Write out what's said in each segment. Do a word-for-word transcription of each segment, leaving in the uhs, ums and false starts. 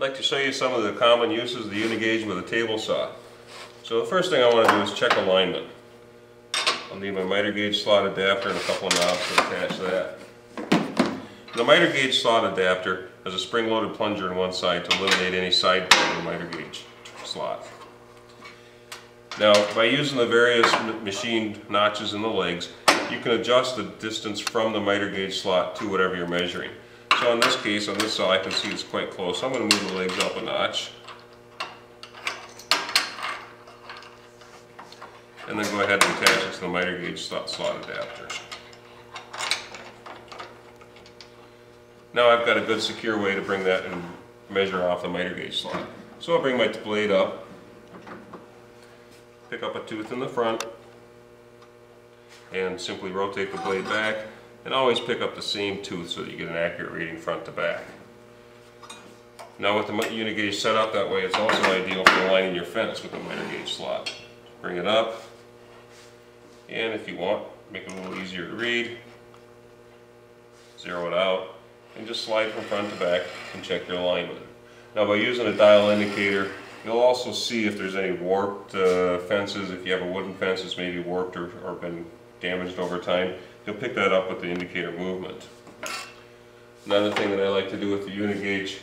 I'd like to show you some of the common uses of the UNA-GAUGE with a table saw. So the first thing I want to do is check alignment. I'll need my miter gauge slot adapter and a couple of knobs to attach that. The miter gauge slot adapter has a spring-loaded plunger on one side to eliminate any side plug in the miter gauge slot. Now, by using the various machined notches in the legs, you can adjust the distance from the miter gauge slot to whatever you're measuring. So in this case, on this saw, I can see it's quite close. I'm going to move the legs up a notch. And then go ahead and attach it to the miter gauge slot, slot adapter. Now I've got a good secure way to bring that and measure off the miter gauge slot. So I'll bring my blade up, pick up a tooth in the front, and simply rotate the blade back, and always pick up the same tooth so that you get an accurate reading front to back. Now with the UNA-GAUGE set up that way, it's also ideal for aligning your fence with the miter gauge slot. Bring it up, and if you want, make it a little easier to read, zero it out, and just slide from front to back and check your alignment. Now by using a dial indicator, you'll also see if there's any warped uh, fences. If you have a wooden fence that's maybe warped or, or been damaged over time, you'll pick that up with the indicator movement. Another thing that I like to do with the UNA-GAUGE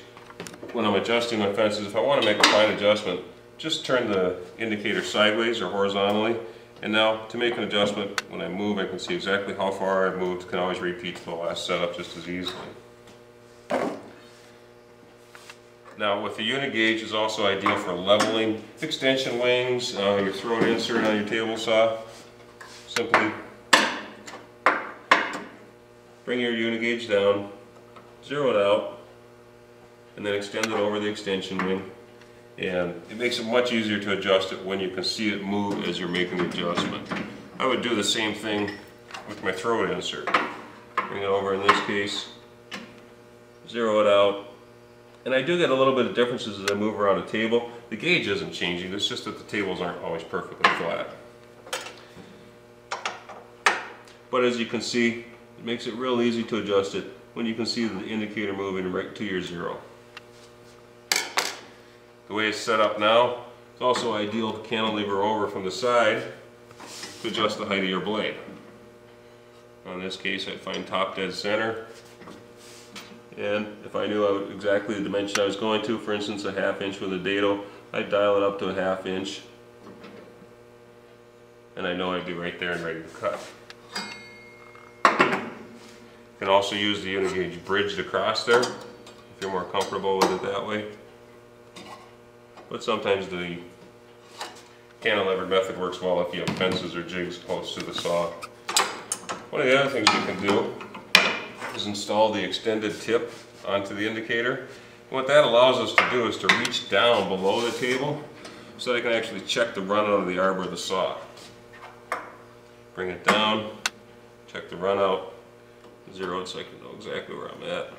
when I'm adjusting my fences, if I want to make a fine adjustment, just turn the indicator sideways or horizontally, and now to make an adjustment, when I move I can see exactly how far I've moved. Can always repeat to the last setup just as easily. Now with the UNA-GAUGE is also ideal for leveling extension wings, uh, your throat insert on your table saw. Simply bring your UNA-GAUGE down, zero it out, and then extend it over the extension wing. And it makes it much easier to adjust it when you can see it move as you're making the adjustment. I would do the same thing with my throat insert. Bring it over in this case, zero it out. And I do get a little bit of differences as I move around the table. The gauge isn't changing, it's just that the tables aren't always perfectly flat. But as you can see, it makes it real easy to adjust it when you can see the indicator moving right to your zero. The way it's set up now, it's also ideal to cantilever over from the side to adjust the height of your blade. In this case, I'd find top dead center. And if I knew I would, exactly the dimension I was going to, for instance a half inch with a dado, I'd dial it up to a half inch. And I know I'd be right there and ready to cut. You can also use the UNA-GAUGE bridged across there, if you're more comfortable with it that way. But sometimes the cantilevered method works well if you have fences or jigs close to the saw. One of the other things you can do is install the extended tip onto the indicator. What that allows us to do is to reach down below the table so that I can actually check the run out of the arbor of the saw. Bring it down, check the run out, zero it so I can know exactly where I'm at.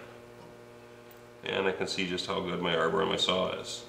And I can see just how good my arbor on my saw is.